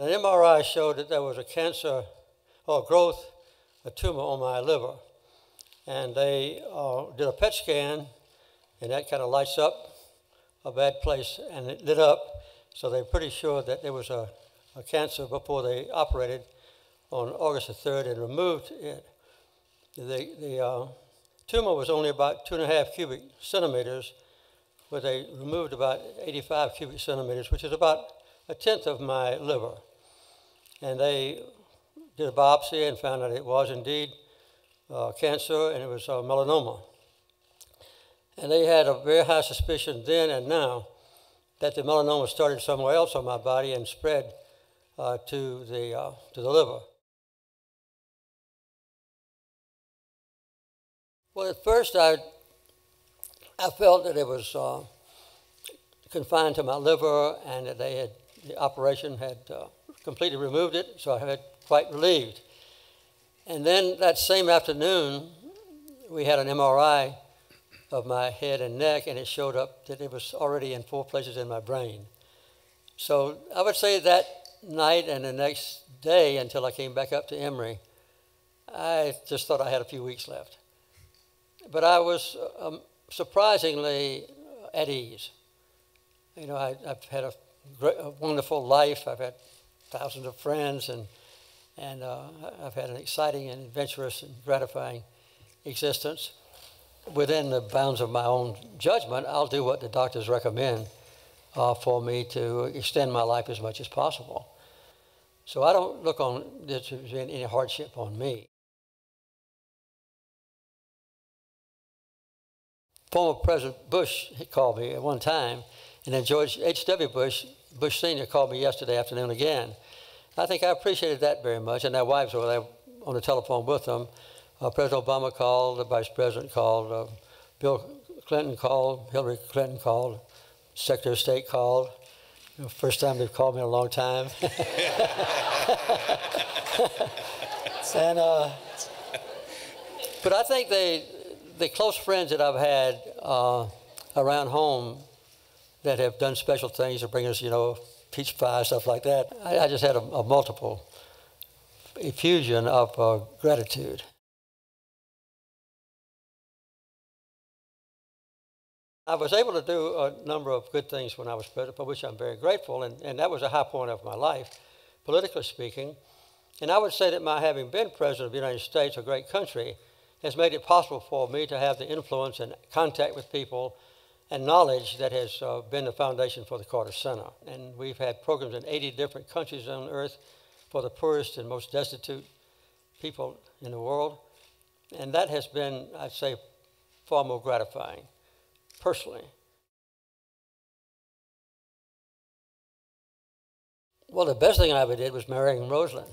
An MRI showed that there was a cancer or growth, a tumor on my liver. And they did a PET scan, and that kind of lights up a bad place, and it lit up. So they're pretty sure that there was a cancer before they operated on August the 3rd and removed it. The tumor was only about 2.5 cubic centimeters, but they removed about 85 cubic centimeters, which is about a tenth of my liver. And they did a biopsy and found out it was indeed cancer, and it was melanoma. And they had a very high suspicion then and now that the melanoma started somewhere else on my body and spread to the liver. Well, at first I felt that it was confined to my liver, and that they had, the operation had completely removed it, so I had quite relieved. And then that same afternoon, we had an MRI of my head and neck, and it showed up that it was already in 4 places in my brain. So I would say that night and the next day until I came back up to Emory, I just thought I had a few weeks left. But I was surprisingly at ease. You know, I've had a wonderful life. I've had thousands of friends, and I've had an exciting and adventurous and gratifying existence. Within the bounds of my own judgment, I'll do what the doctors recommend for me to extend my life as much as possible. So I don't look on there to be any hardship on me. Former President Bush called me at one time, and then George H.W. Bush Sr. called me yesterday afternoon again. I think I appreciated that very much, and their wives were there on the telephone with them. President Obama called, the Vice President called, Bill Clinton called, Hillary Clinton called, Secretary of State called. You know, first time they've called me in a long time. And, but I think the close friends that I've had around home that have done special things to bring us, you know, peach pie, stuff like that, I just had a multiple effusion of gratitude. I was able to do a number of good things when I was president, for which I'm very grateful, and that was a high point of my life, politically speaking. And I would say that my having been president of the United States, a great country, has made it possible for me to have the influence and contact with people and knowledge that has been the foundation for the Carter Center. And we've had programs in 80 different countries on earth for the poorest and most destitute people in the world. And that has been, I'd say, far more gratifying. Personally. Well, the best thing I ever did was marrying Rosalynn.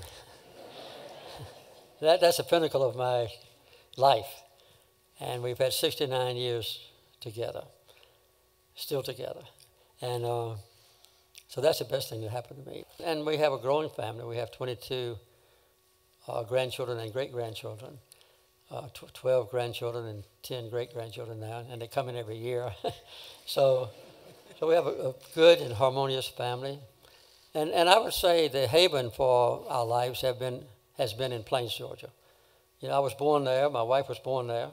That's the pinnacle of my life. And we've had 69 years together, still together. And so that's the best thing that happened to me. And we have a growing family. We have 22 grandchildren and great-grandchildren. 12 grandchildren and 10 great-grandchildren now, and they come in every year. so we have a good and harmonious family. And I would say the haven for our lives has been in Plains, Georgia. You know, I was born there. My wife was born there.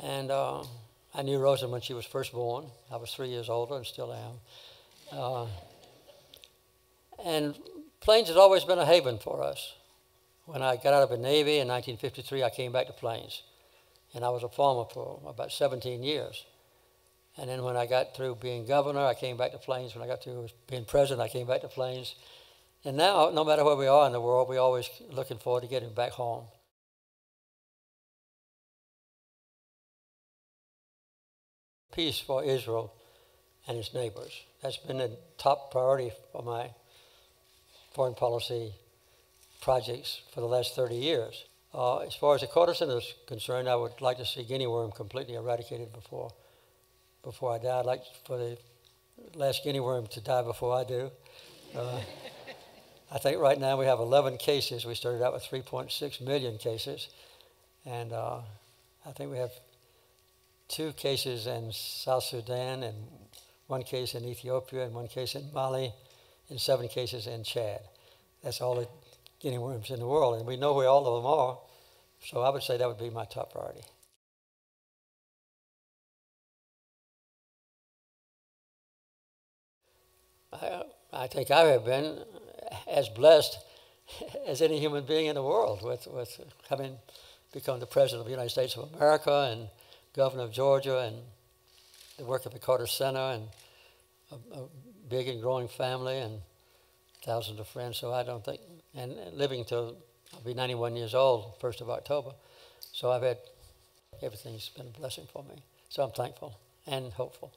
And I knew Rosalynn when she was first born. I was 3 years older and still am. And Plains has always been a haven for us. When I got out of the Navy in 1953, I came back to Plains, and I was a farmer for about 17 years. And then when I got through being governor, I came back to Plains. When I got through being president, I came back to Plains. And now, no matter where we are in the world, we're always looking forward to getting back home. Peace for Israel and its neighbors. That's been the top priority for my foreign policy projects for the last 30 years. As far as the Carter Center is concerned, I would like to see guinea worm completely eradicated before I die. I'd like for the last guinea worm to die before I do. I think right now we have 11 cases. We started out with 3.6 million cases. And I think we have 2 cases in South Sudan, and 1 case in Ethiopia, and 1 case in Mali, and 7 cases in Chad. That's all the guinea worms in the world, and we know where all of them are. So I would say that would be my top priority. I think I have been as blessed as any human being in the world with having become the President of the United States of America and Governor of Georgia and the work at the Carter Center and a big and growing family and thousands of friends. So I don't think, and living till I'll be 91 years old, 1st of October. So I've had, everything's been a blessing for me. So I'm thankful and hopeful.